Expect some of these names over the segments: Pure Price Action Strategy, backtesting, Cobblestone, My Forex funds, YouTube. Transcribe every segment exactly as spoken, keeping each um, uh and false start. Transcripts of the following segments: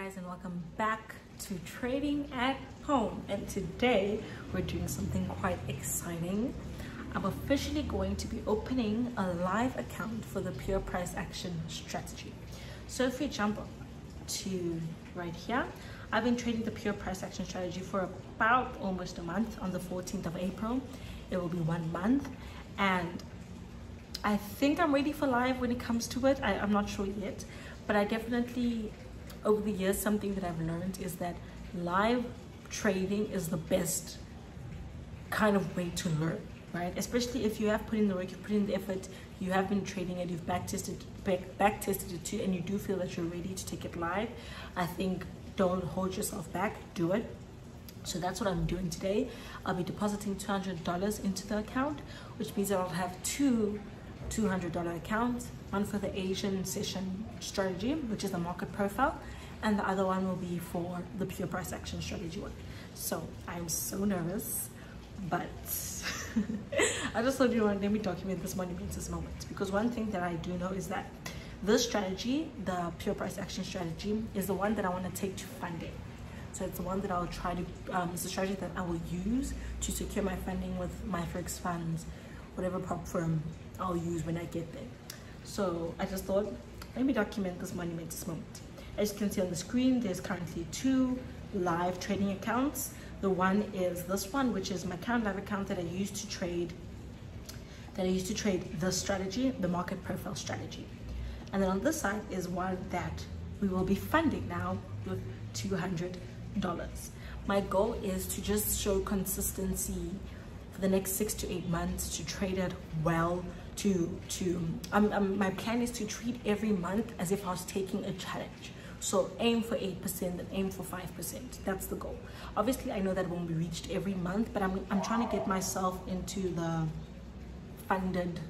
guys, and welcome back to Trading at Home. And today we're doing something quite exciting. I'm officially going to be opening a live account for the Pure Price Action Strategy. So if we jump to right here, I've been trading the Pure Price Action Strategy for about almost a month. On the fourteenth of April, it will be one month, and I think I'm ready for live when it comes to it. I, I'm not sure yet, but I definitely, over the years, something that I've learned is that live trading is the best kind of way to learn, right? Especially if you have put in the work, you put in the effort, you have been trading and you've back tested, back, back tested it too, and you do feel that you're ready to take it live. I think don't hold yourself back, do it. So that's what I'm doing today. I'll be depositing two hundred dollars into the account, which means that I'll have two two hundred dollar accounts, one for the Asian session strategy, which is the market profile, and the other one will be for the Pure Price Action Strategy one. So I'm so nervous, but I just thought, you know, let me document this monumentous moment, because one thing that I do know is that this strategy, the Pure Price Action Strategy, is the one that I want to take to funding. So it's the one that I'll try to, um, it's a strategy that I will use to secure my funding with My Forex Funds, whatever prop firm I'll use when I get there. So I just thought, let me document this monumentous moment. As you can see on the screen, there's currently two live trading accounts. The one is this one, which is my current live account that I used to trade, that I used to trade the strategy, the market profile strategy. And then on this side is one that we will be funding now with two hundred dollars. My goal is to just show consistency for the next six to eight months, to trade it well, to, to um, um, my plan is to treat every month as if I was taking a challenge. So aim for eight percent and aim for five percent. That's the goal. Obviously, I know that won't be reached every month, but I'm, I'm trying to get myself into the funded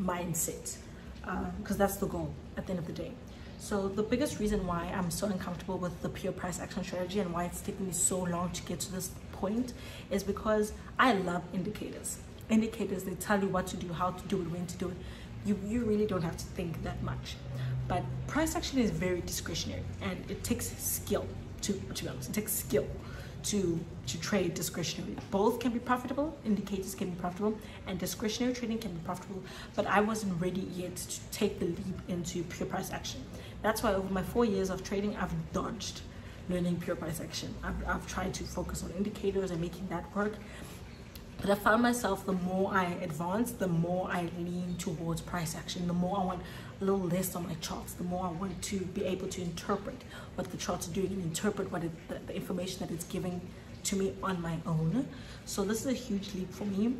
mindset, because uh, that's the goal at the end of the day. So the biggest reason why I'm so uncomfortable with the Pure Price Action Strategy and why it's taking me so long to get to this point is because I love indicators. Indicators, they tell you what to do, how to do it, when to do it. You, you really don't have to think that much. But price action is very discretionary, and it takes skill, to, to be honest. It takes skill to, to trade discretionary. Both can be profitable, indicators can be profitable, and discretionary trading can be profitable. But I wasn't ready yet to take the leap into Pure Price Action. That's why over my four years of trading, I've dodged learning Pure Price Action. I've, I've tried to focus on indicators and making that work. But I found myself, the more I advance, the more I lean towards price action, the more I want a little less on my charts, the more I want to be able to interpret what the charts are doing and interpret what it, the, the information that it's giving to me on my own. So this is a huge leap for me,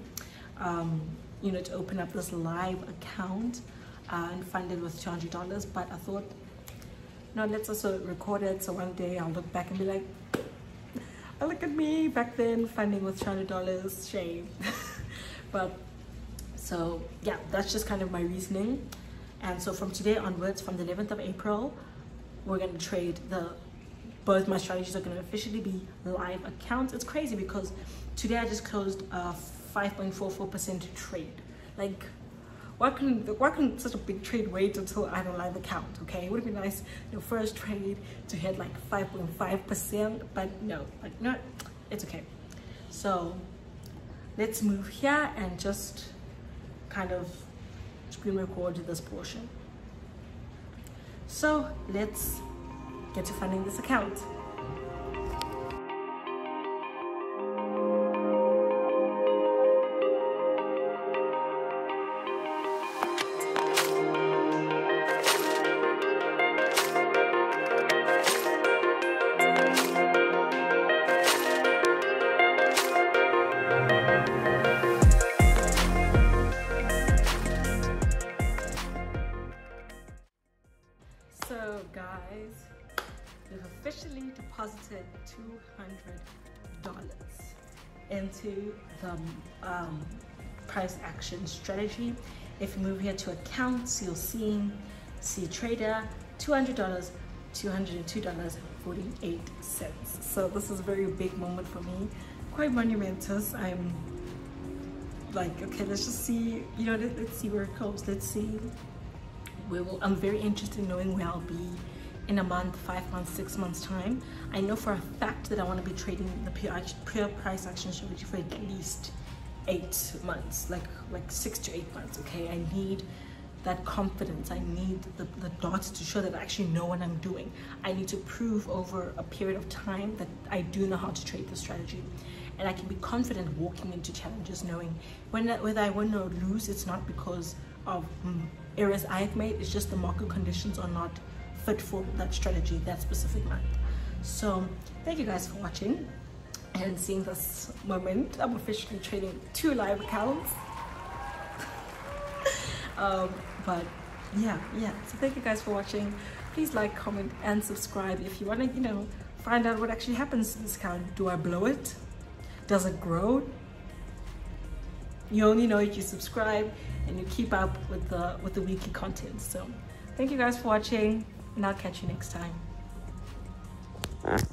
um, you know, to open up this live account uh, and fund it with two hundred dollars. But I thought, no, let's also record it, so one day I'll look back and be like, oh, look at me back then funding with two hundred dollars, shame. But so yeah, that's just kind of my reasoning. And so from today onwards, from the eleventh of April, we're going to trade the both my strategies are going to officially be live accounts. It's crazy because today I just closed a five point four four percent trade. Like, why can why can such a big trade wait until I have a live account? Okay, it would be nice your first trade to hit like five point five percent, but no, like no, it's okay. So let's move here and just kind of screen record this portion. So let's get to funding this account. So guys, we've officially deposited two hundred dollars into the um, price action strategy. If you move here to accounts, you'll see, see trader, two hundred dollars, two hundred two dollars and forty-eight cents. So this is a very big moment for me, quite monumentous. I'm like, okay, let's just see, you know, let, let's see where it goes, let's see. We will, I'm very interested in knowing where I'll be in a month, five months, six months time, I know for a fact that I want to be trading the pure, pure price action strategy for at least eight months, like like six to eight months. Okay, I need that confidence. I need the, the dots to show that I actually know what I'm doing. I need to prove over a period of time that I do know how to trade this strategy, and I can be confident walking into challenges, knowing when whether I win or lose. It's not because of errors I've made. It's just the market conditions are not fit for that strategy that specific month. So thank you guys for watching and seeing this moment. I'm officially trading two live accounts. um, but yeah, yeah. So thank you guys for watching. Please like, comment, and subscribe if you want to, you know, find out what actually happens to this account. Do I blow it? Does it grow? You only know if you subscribe and you keep up with the with the weekly content. So thank you guys for watching, and I'll catch you next time.